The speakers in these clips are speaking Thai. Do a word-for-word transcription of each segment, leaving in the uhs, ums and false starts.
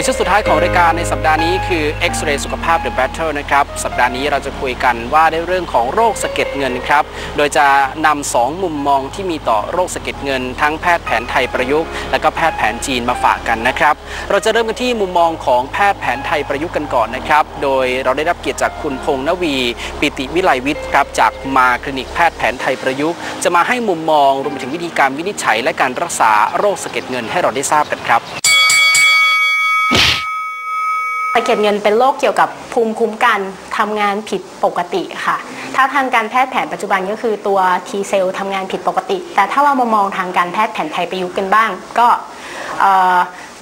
ในช่วงสุดท้ายของรายการในสัปดาห์นี้คือ X-Ray สุขภาพ The Battle นะครับสัปดาห์นี้เราจะคุยกันว่าในเรื่องของโรคสะเก็ดเงินครับโดยจะนำสองมุมมองที่มีต่อโรคสะเก็ดเงินทั้งแพทย์แผนไทยประยุกต์และก็แพทย์แผนจีนมาฝากกันนะครับเราจะเริ่มกันที่มุมมองของแพทย์แผนไทยประยุกต์กันก่อนนะครับโดยเราได้รับเกียรติจากคุณพงษ์นวีปิติวิไลวิทย์ครับจากมาคลินิกแพทย์แผนไทยประยุกต์จะมาให้มุมมองรวมถึงวิธีการวินิจฉัยและการรักษาโรคสะเก็ดเงินให้เราได้ทราบกันครับสะเก็ดเงินเป็นโรคเกี่ยวกับภูมิคุ้มกันทำงานผิดปกติค่ะถ้าทางการแพทย์แผนปัจจุบันก็คือตัว T เซลล์ทำงานผิดปกติแต่ถ้าเรามามองทางการแพทย์แผนไทยประยุกต์กันบ้างก็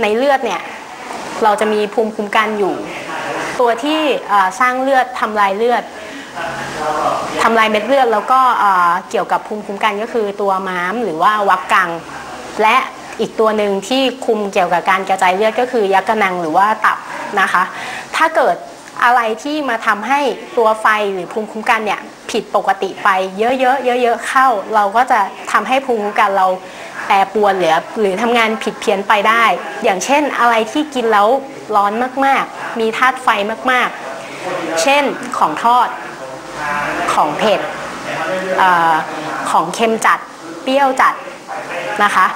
ในเลือดเนี่ยเราจะมีภูมิคุ้มกันอยู่ตัวที่สร้างเลือดทำลายเลือดทำลายเม็ดเลือดแล้วก็เกี่ยวกับภูมิคุ้มกันก็คือตัวม้ามหรือว่าวักกังและอีกตัวหนึ่งที่คุมเกี่ยวกับการกระจายเลือดก็คือยักกะนังหรือว่าตับนะคะถ้าเกิดอะไรที่มาทำให้ตัวไฟหรือภูมิคุ้มกันเนี่ยผิดปกติไปเยอะๆเยอะๆเข้าเราก็จะทำให้ภูมิคุ้มกันเราแปรปรวนหรือหรือทำงานผิดเพี้ยนไปได้อย่างเช่นอะไรที่กินแล้วร้อนมากๆมีธาตุไฟมากๆเช่นของทอดของเผ็ดของเค็มจัดเปรี้ยวจัดนะคะ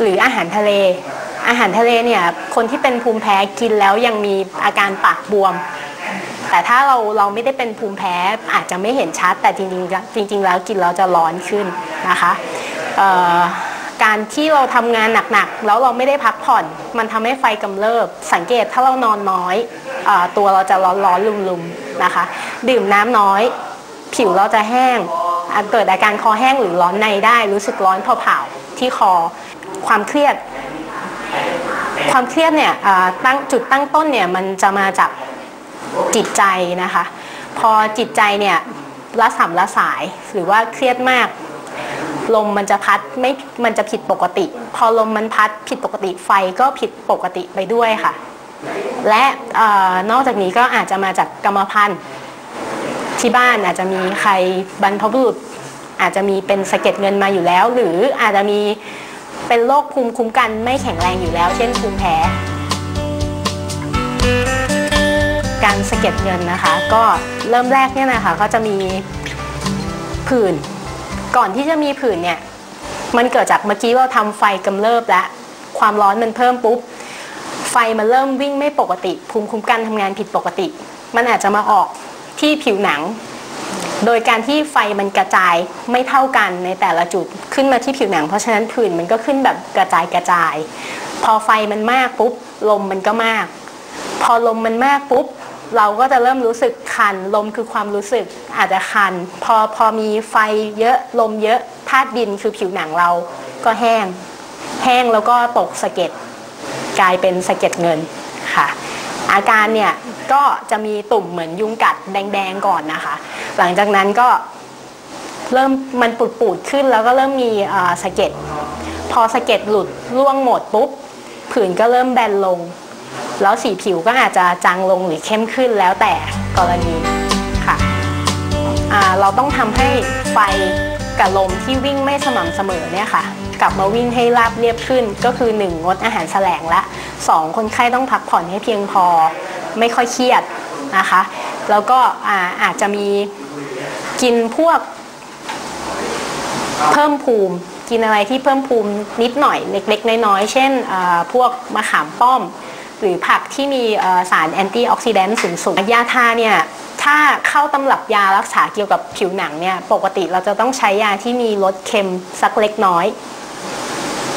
หรืออาหารทะเลอาหารทะเลเนี่ยคนที่เป็นภูมิแพ้กินแล้วยังมีอาการปากบวมแต่ถ้าเราเราไม่ได้เป็นภูมิแพ้อาจจะไม่เห็นชัดแต่จริงจริงจริงแล้วกินแล้วจะร้อนขึ้นนะคะการที่เราทำงานหนักๆแล้วเราไม่ได้พักผ่อนมันทำให้ไฟกำเริบสังเกตถ้าเรานอนน้อยตัวเราจะร้อนๆลุ่มๆนะคะดื่มน้ำน้อยผิวเราจะแห้งเกิดอาการคอแห้งหรือร้อนในได้รู้สึกร้อนเผาๆที่คอความเครียดความเครียดเนี่ยตั้งจุดตั้งต้นเนี่ยมันจะมาจากจิตใจนะคะพอจิตใจเนี่ยละสัมละสายหรือว่าเครียดมากลมมันจะพัดไม่มันจะผิดปกติพอลมมันพัดผิดปกติไฟก็ผิดปกติไปด้วยค่ะและนอกจากนี้ก็อาจจะมาจากกรรมพันธุ์ที่บ้านอาจจะมีใครบรรพบุรุษอาจจะมีเป็นสะเก็ดเงินมาอยู่แล้วหรืออาจจะมีเป็นโรคภูมิคุ้มกันไม่แข็งแรงอยู่แล้วเช่นภูมิแพ้การสะเก็ดเงินนะคะก็เริ่มแรกเนี่ยนะคะก็จะมีผื่นก่อนที่จะมีผื่นเนี่ยมันเกิดจากเมื่อกี้เราทำไฟกำเริบและความร้อนมันเพิ่มปุ๊บไฟมันเริ่มวิ่งไม่ปกติภูมิคุ้มกันทำงานผิดปกติมันอาจจะมาออกที่ผิวหนังโดยการที่ไฟมันกระจายไม่เท่ากันในแต่ละจุดขึ้นมาที่ผิวหนังเพราะฉะนั้นผื่นมันก็ขึ้นแบบกระจายกระจายพอไฟมันมากปุ๊บลมมันก็มากพอลมมันมากปุ๊บเราก็จะเริ่มรู้สึกคันลมคือความรู้สึกอาจจะคันพอพอมีไฟเยอะลมเยอะธาตุดินคือผิวหนังเราก็แห้งแห้งแล้วก็ตกสะเก็ดกลายเป็นสะเก็ดเงินค่ะอาการเนี่ยก็จะมีตุ่มเหมือนยุงกัดแดงๆก่อนนะคะหลังจากนั้นก็เริ่มมันปูดปูดขึ้นแล้วก็เริ่มมีสะเก็ดพอสะเก็ดหลุดร่วงหมดปุ๊บผื่นก็เริ่มแบนลงแล้วสีผิวก็อาจจะจางลงหรือเข้มขึ้นแล้วแต่กรณีค่ะเราต้องทำให้ไฟกับลมที่วิ่งไม่สม่ำเสมอเนี่ยค่ะกลับมาวิ่งให้ราบเรียบขึ้นก็คือหนึ่งงดอาหารแสลงและสองคนไข้ต้องพักผ่อนให้เพียงพอไม่ค่อยเครียดนะคะแล้วก็อาอาจจะมีกินพวกเพิ่มภูมิกินอะไรที่เพิ่มภูมินิดหน่อยเล็กๆน้อยๆเช่นพวกมะขามป้อมหรือผักที่มีสารแอนตี้ออกซิแดนต์สูงๆยาทาเนี่ยถ้าเข้าตำรับยารักษาเกี่ยวกับผิวหนังเนี่ยปกติเราจะต้องใช้ยาที่มีรสเค็มสักเล็กน้อย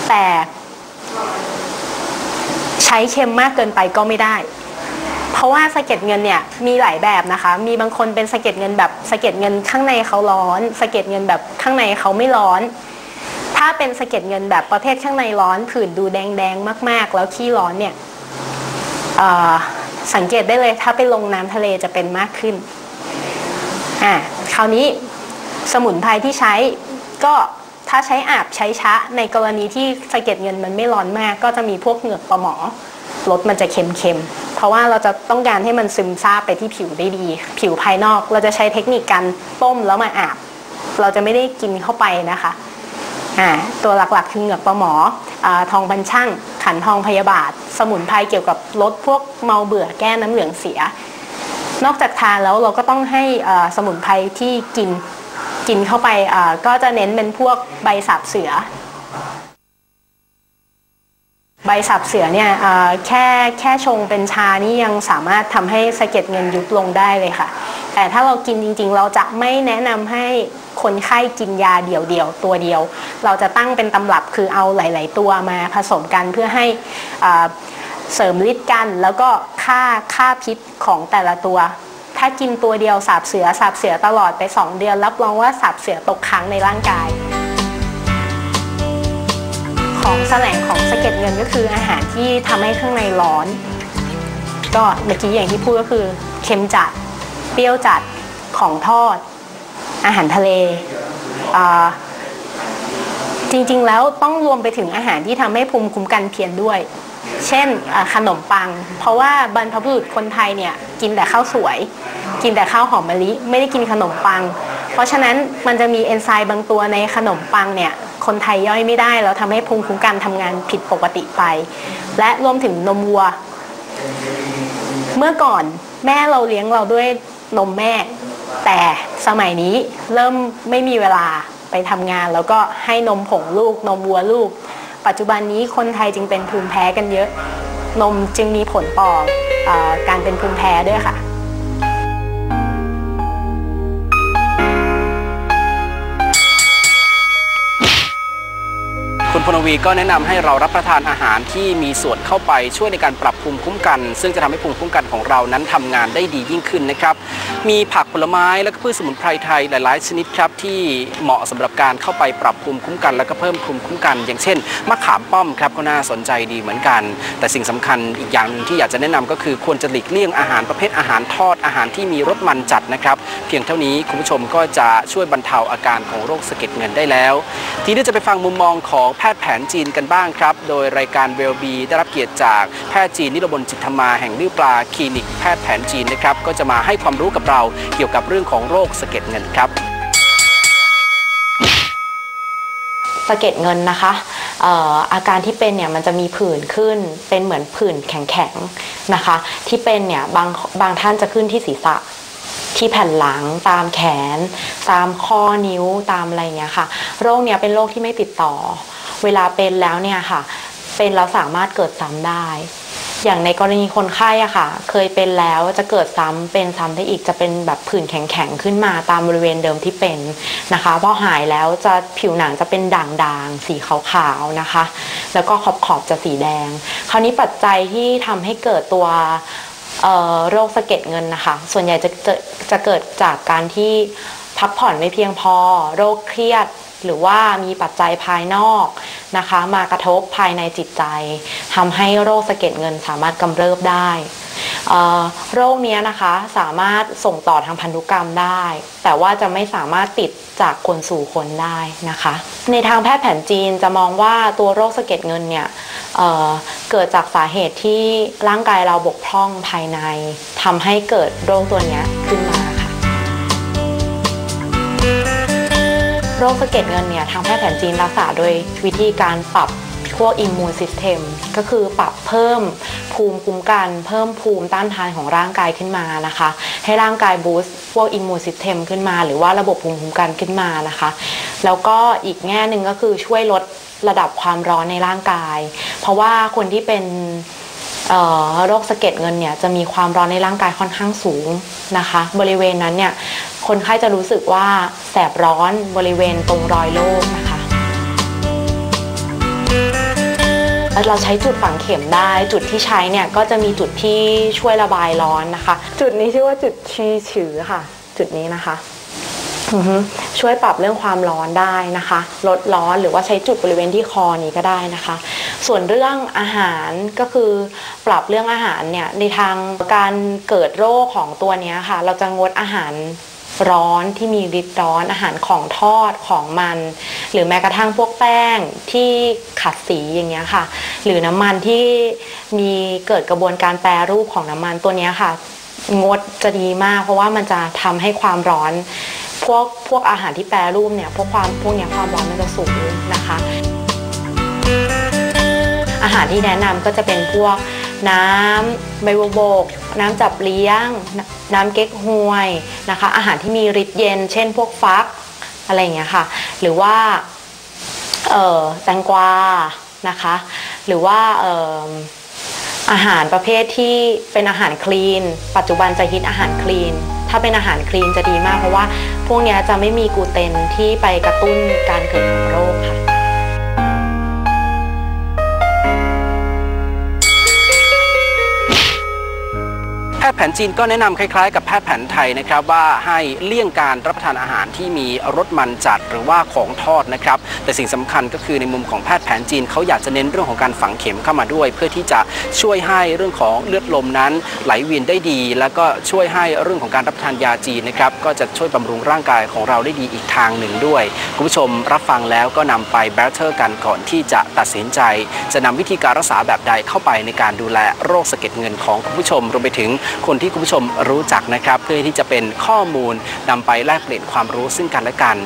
แต่ใช้เค็มมากเกินไปก็ไม่ได้เพราะว่าสะเก็ดเงินเนี่ยมีหลายแบบนะคะมีบางคนเป็นสะเก็ดเงินแบบสะเก็ดเงินข้างในเขาร้อนสะเก็ดเงินแบบข้างในเขาไม่ร้อนถ้าเป็นสะเก็ดเงินแบบประเภทข้างในร้อนผื่นดูแดงๆมากๆแล้วขี้ร้อนเนี่ยสังเกตได้เลยถ้าไปลงน้ำทะเลจะเป็นมากขึ้นอ่าคราวนี้สมุนไพรที่ใช้ก็ถ้าใช้อาบใช้ชะในกรณีที่สะเก็ดเงินมันไม่ร้อนมากก็จะมีพวกเหงือกปลาหมอรสมันจะเค็มๆเพราะว่าเราจะต้องการให้มันซึมซาบไปที่ผิวได้ดีผิวภายนอกเราจะใช้เทคนิคการต้มแล้วมาอาบเราจะไม่ได้กินเข้าไปนะคะ ตัวหลักๆคือเหงือกปลาหมอทองบรรช่างขันทองพยาบาทสมุนไพรเกี่ยวกับลดพวกเมาเบื่อแก้น้ำเหลืองเสียนอกจากทานแล้วเราก็ต้องให้สมุนไพรที่กินกินเข้าไปก็จะเน้นเป็นพวกใบสาบเสือใบสาบเสือเนี่ยแค่แค่ชงเป็นชานี่ยังสามารถทำให้สะเก็ดเงินยุบลงได้เลยค่ะแต่ถ้าเรากินจริงๆเราจะไม่แนะนำให้คนไข้กินยาเดี่ยวๆตัวเดียวเราจะตั้งเป็นตำรับคือเอาหลายๆตัวมาผสมกันเพื่อให้เสริมฤทธิ์กันแล้วก็ฆ่าฆ่าพิษของแต่ละตัวถ้ากินตัวเดียวสาบเสือสาบเสือตลอดไปสองเดือนรับรองว่าสาบเสือตกค้างในร่างกายของแสลงของสะเก็ดเงินก็คืออาหารที่ทำให้ข้างในร้อนก็เมื่อกี้อย่างที่พูดก็คือเค็มจัดเปรี้ยวจัดของทอดอาหารทะเลจริงๆแล้วต้องรวมไปถึงอาหารที่ทำให้ภูมิคุ้มกันเพี้ยนด้วยเช่นขนมปังเพราะว่าบรรพบุรุษคนไทยเนี่ยกินแต่ข้าวสวยกินแต่ข้าวหอมมะลิไม่ได้กินขนมปังเพราะฉะนั้นมันจะมีเอนไซม์บางตัวในขนมปังเนี่ยคนไทยย่อยไม่ได้แล้วทำให้ภูมิคุ้มกันทำงานผิดปกติไปและรวมถึงนมวัวเมื่อก่อนแม่เราเลี้ยงเราด้วยนมแม่แต่สมัยนี้เริ่มไม่มีเวลาไปทำงานแล้วก็ให้นมผงลูกนมวัวลูกปัจจุบันนี้คนไทยจึงเป็นภูมิแพ้กันเยอะนมจึงมีผลต่อการเป็นภูมิแพ้ด้วยค่ะคุณพนวีก็แนะนำให้เรารับประทานอาหารที่มีส่วนเข้าไปช่วยในการปรับภูมิคุ้มกันซึ่งจะทำให้ภูมิคุ้มกันของเรานั้นทำงานได้ดียิ่งขึ้นนะครับมีผักผลไม้และพืชสมุนไพรไทยหลายๆชนิดครับที่เหมาะสำหรับการเข้าไปปรับภูมิคุ้มกันและก็เพิ่มภูมิคุ้มกันอย่างเช่นมะขามป้อมครับก็น่าสนใจดีเหมือนกันแต่สิ่งสำคัญอีกอย่างนึงที่อยากจะแนะนำก็คือควรจะหลีกเลี่ยงอาหารประเภทอาหารทอดอาหารที่มีรสมันจัดนะครับเพียงเท่านี้คุณผู้ชมก็จะช่วยบรรเทาอาการของโรคสะเก็ดเงินได้แล้วทีนี้จะไปฟังมุมมองของแพทย์แผนจีนกันบ้างครับโดยรายการ Wellbe ได้รับเกียรติจากแพทย์จีนนิรบลจิตธรรมาแห่งลิ้วปลาคลินิกแพทย์แผนจีนนะครับก็จะมาให้ความรู้กับเราเกี่ยวกับเรื่องของโรคสะเก็ดเงินครับสะเก็ดเงินนะคะ เอ่อ อาการที่เป็นเนี่ยมันจะมีผื่นขึ้นเป็นเหมือนผื่นแข็งๆนะคะที่เป็นเนี่ยบางบางท่านจะขึ้นที่ศีรษะที่แผ่นหลังตามแขนตามข้อนิ้วตามอะไรเงี้ยค่ะโรคเนี่ยเป็นโรคที่ไม่ติดต่อเวลาเป็นแล้วเนี่ยค่ะเป็นแล้วสามารถเกิดซ้ำได้อย่างในกรณีคนไข้อะค่ะเคยเป็นแล้วจะเกิดซ้ำเป็นซ้ำได้อีกจะเป็นแบบผื่นแข็งๆขึ้นมาตามบริเวณเดิมที่เป็นนะคะพอหายแล้วจะผิวหนังจะเป็นด่างๆสีขาวๆนะคะแล้วก็ขอบขอบจะสีแดงคราวนี้ปัจจัยที่ทำให้เกิดตัวโรคสะเก็ดเงินนะคะส่วนใหญ่จะจะจะเกิดจากการที่พักผ่อนไม่เพียงพอโรคเครียดหรือว่ามีปัจจัยภายนอกนะคะมากระทบภายในจิตใจทำให้โรคสะเก็ดเงินสามารถกำเริบได้โรคนี้นะคะสามารถส่งต่อทางพันธุกรรมได้แต่ว่าจะไม่สามารถติดจากคนสู่คนได้นะคะในทางแพทย์แผนจีนจะมองว่าตัวโรคสะเก็ดเงินเนี่ย เอ่อ เกิดจากสาเหตุที่ร่างกายเราบกพร่องภายในทำให้เกิดโรคตัวนี้ขึ้นมาค่ะโรคสะเก็ดเงินเนี่ยทางแพทย์แผนจีนรักษาโดยวิธีการปรับพวกอิมมูนซิสเต็มก็คือปรับเพิ่มภูมิคุ้มกันเพิ่มภูมิต้านทานของร่างกายขึ้นมานะคะให้ร่างกายบูสต์พวกอิมมูนซิสเต็มขึ้นมาหรือว่าระบบภูมิคุ้มกันขึ้นมานะคะแล้วก็อีกแง่หนึ่งก็คือช่วยลดระดับความร้อนในร่างกายเพราะว่าคนที่เป็นโรคสะเก็ดเงินเนี่ยจะมีความร้อนในร่างกายค่อนข้างสูงนะคะบริเวณนั้นเนี่ยคนไข้จะรู้สึกว่าแสบร้อนบริเวณตรงรอยโรคนะคะเราใช้จุดฝังเข็มได้จุดที่ใช้เนี่ยก็จะมีจุดที่ช่วยระบายร้อนนะคะจุดนี้ชื่อว่าจุดชีชือค่ะจุดนี้นะคะช่วยปรับเรื่องความร้อนได้นะคะลดร้อนหรือว่าใช้จุดบริเวณที่คอนี้ก็ได้นะคะส่วนเรื่องอาหารก็คือปรับเรื่องอาหารเนี่ยในทางการเกิดโรคของตัวนี้ค่ะเราจะงดอาหารร้อนที่มีฤทธิ์ร้อนอาหารของทอดของมันหรือแม้กระทั่งพวกแป้งที่ขัดสีอย่างเงี้ยค่ะหรือน้ำมันที่มีเกิดกระบวนการแปรรูปของน้ำมันตัวนี้ค่ะงดจะดีมากเพราะว่ามันจะทำให้ความร้อน พวกพวกอาหารที่แปรรูปเนี่ยพวกความพวกเนี้ยความร้อนมันจะสูงนะคะอาหารที่แนะนำก็จะเป็นพวกน้ำใบบัวบกน้ำจับเลี้ยงน้ำเก๊กฮวยนะคะอาหารที่มีฤทธิ์เย็นเช่นพวกฟักอะไรอย่างเงี้ยค่ะหรือว่าเอ่อแตงกวานะคะหรือว่าเอ่ออาหารประเภทที่เป็นอาหารคลีนปัจจุบันจะฮิตอาหารคลีนถ้าเป็นอาหารคลีนจะดีมากเพราะว่าพวกนี้จะไม่มีกลูเตนที่ไปกระตุ้นการเกิดของโรคค่ะแพทย์แผนจีนก็แนะนำคล้ายๆกับแพทย์แผนไทยนะครับว่าให้เลี่ยงการรับประทานอาหารที่มีรสมันจัดหรือว่าของทอดนะครับแต่สิ่งสำคัญก็คือในมุมของแพทย์แผนจีนเขาอยากจะเน้นเรื่องของการฝังเข็มเข้ามาด้วยเพื่อที่จะช่วยให้เรื่องของเลือดลมนั้นไหลเวียนได้ดีแล้วก็ช่วยให้เรื่องของการรับประทานยาจีนนะครับก็จะช่วยบำรุงร่างกายของเราได้ดีอีกทางหนึ่งด้วยคุณผู้ชมรับฟังแล้วก็นำไปแบทเทิลกันก่อนที่จะตัดสินใจจะนำวิธีการรักษาแบบใดเข้าไปในการดูแลโรคสะเก็ดเงินของคุณผู้ชมรวมไปถึงคนที่คุณผู้ชมรู้จักนะครับเพื่อที่จะเป็นข้อมูลนำไปแลกเปลี่ยนความรู้ซึ่งกันและกัน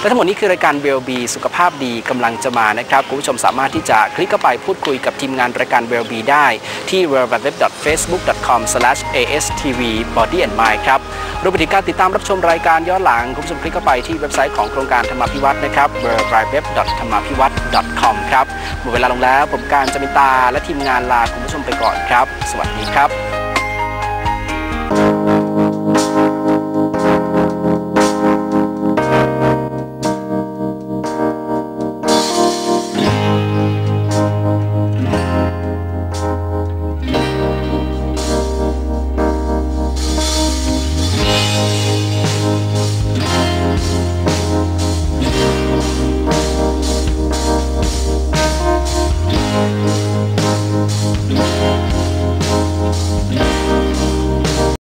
และทั้งหมดนี้คือรายการ Wellbe สุขภาพดีกำลังจะมานะครับคุณผู้ชมสามารถที่จะคลิกเข้าไปพูดคุยกับทีมงานรายการ Wellbe ได้ที่ ดับเบิลยู ดับเบิลยู ดับเบิลยู ดอท เฟซบุ๊ก ดอท คอม สแลช เอ เอส ที วี บี โอ ดี แอนด์ ไมด์ ครับรวมไปถึงการติดตามรับชมรายการย้อนหลังคุณผู้ชมคลิกเข้าไปที่เว็บไซต์ของโครงการธรรมาภิวัฒน์นะครับ ดับเบิลยู ดับเบิลยู ดับเบิลยู ดอท ธรรมาภิวัฒน์ ดอท คอม ครับหมดเวลาลงแล้วผมการจมิตาและทีมงานลาคุณผู้ชมไปก่อนครับสวัสดีครับ